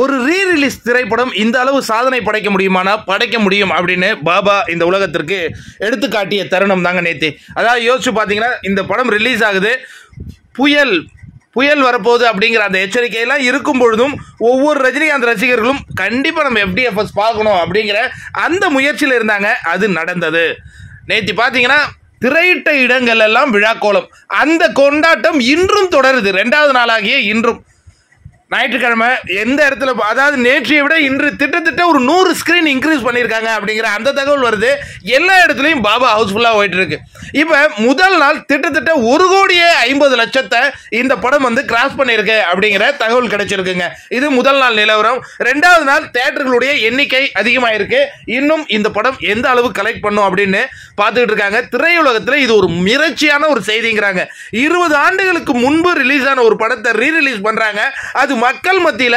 ஒரு ரீரிலீஸ் திரைப்படம் இந்த அளவு சாதனை படைக்க முடியுமானா படைக்க முடியும் அப்படின்னு பாபா இந்த உலகத்திற்கு எடுத்துக்காட்டிய தருணம் தாங்க நேற்று. அதாவது யோசிச்சு பார்த்தீங்கன்னா இந்த படம் ரிலீஸ் ஆகுது, புயல் வரப்போகுது அப்படிங்கிற அந்த எச்சரிக்கையெல்லாம் இருக்கும் பொழுதும் ஒவ்வொரு ரஜினிகாந்த் ரசிகர்களும் கண்டிப்பாக நம்ம FDFS பார்க்கணும் அப்படிங்கிற அந்த முயற்சியில் இருந்தாங்க. அது நடந்தது. நேற்று பார்த்தீங்கன்னா திரையிட்ட இடங்கள் எல்லாம் விழாக்கோலம். அந்த கொண்டாட்டம் இன்றும் தொடருது. 2வது நாளாகிய இன்றும் ஞாயிற்றுக்கிழமை எந்த இடத்துல, அதாவது நேற்றையை விட இன்று திட்டத்திட்ட ஒரு 100 ஸ்க்ரீன் இன்க்ரீஸ் பண்ணியிருக்காங்க அப்படிங்கிற அந்த தகவல் வருது. எல்லா இடத்துலையும் பாபா ஹவுஸ்ஃபுல்லாக போயிட்டுருக்கு. இப்போ முதல் நாள் திட்டத்திட்ட 1,50,00,000 இந்த படம் வந்து கிராஸ் பண்ணியிருக்கு அப்படிங்கிற தகவல் கிடைச்சிருக்குங்க. இது முதல் நாள் நிலவரம். 2வது நாள் தேட்டர்களுடைய எண்ணிக்கை அதிகமாக இருக்குது. இன்னும் இந்த படம் எந்த அளவு கலெக்ட் பண்ணும் அப்படின்னு பார்த்துக்கிட்டு இருக்காங்க. திரையுலகத்தில் இது ஒரு மிரட்சியான ஒரு செய்திங்கிறாங்க. 20 ஆண்டுகளுக்கு முன்பு ரிலீஸ் ஆன ஒரு படத்தை ரீரிலீஸ் பண்ணுறாங்க. அது மக்கள் மத்தியில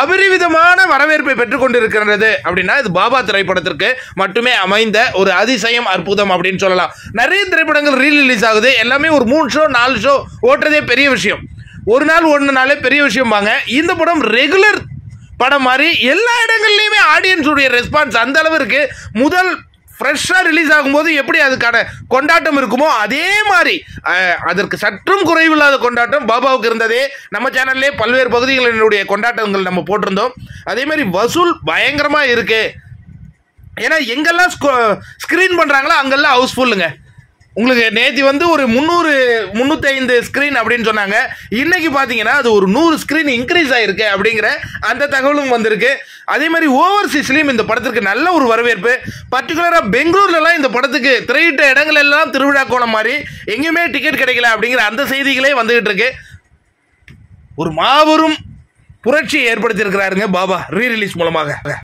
அபரிவிதமான வரவேற்பை பெற்றுக் கொண்டிருக்கிறது அப்படின்னா இது பாபா திரைப்படத்திற்கு மட்டுமே அமைந்த ஒரு அதிசயம், அற்புதம் அப்படின்னு சொல்லலாம். நிறைய திரைப்படங்கள் ரீரிலீஸ் ஆகுது. எல்லாமே ஒரு 3 ஷோ 4 ஷோ ஓட்டுறதே பெரிய விஷயம். ஒரு நாள் ஒண்ணுனாலே பெரிய விஷயம் வாங்க. இந்த படம் ரெகுலர் படம் மாதிரி எல்லா இடங்கள்லயுமே ஆடியன்ஸ் உடைய ரெஸ்பான்ஸ் அந்த அளவு இருக்கு. முதல் ஃப்ரெஷ்ஷாக ரிலீஸ் ஆகும்போது எப்படி அதுக்கான கொண்டாட்டம் இருக்குமோ அதே மாதிரி அதற்கு சற்றும் குறைவில்லாத கொண்டாட்டம் பாபாவுக்கு இருந்ததே. நம்ம சேனல்லே பல்வேறு பகுதிகளினுடைய கொண்டாட்டங்கள் நம்ம போட்டிருந்தோம். அதே மாதிரி வசூல் பயங்கரமாக இருக்குது. ஏன்னா எங்கெல்லாம் ஸ்க்ரீன் பண்ணுறாங்களோ அங்கெல்லாம் ஹவுஸ்ஃபுல்லுங்க. உங்களுக்கு நேற்று வந்து ஒரு 300-305 ஸ்க்ரீன் அப்படின்னு சொன்னாங்க. இன்றைக்கி பார்த்தீங்கன்னா அது ஒரு 100 ஸ்க்ரீன் இன்க்ரீஸ் ஆகிருக்கு அப்படிங்கிற அந்த தகவலும் வந்திருக்கு. அதே மாதிரி ஓவர்சீஸ்லேயும் இந்த படத்திற்கு நல்ல ஒரு வரவேற்பு. பர்டிகுலராக பெங்களூர்லலாம் இந்த படத்துக்கு திரையிட்ட இடங்கள் எல்லாம் திருவிழா கோலம் மாதிரி, எங்கேயுமே டிக்கெட் கிடைக்கல அப்படிங்கிற அந்த செய்திகளே வந்துக்கிட்டு இருக்கு. ஒரு மாபெரும் புரட்சியை ஏற்படுத்தியிருக்கிறாருங்க பாபா ரீரிலீஸ் மூலமாக.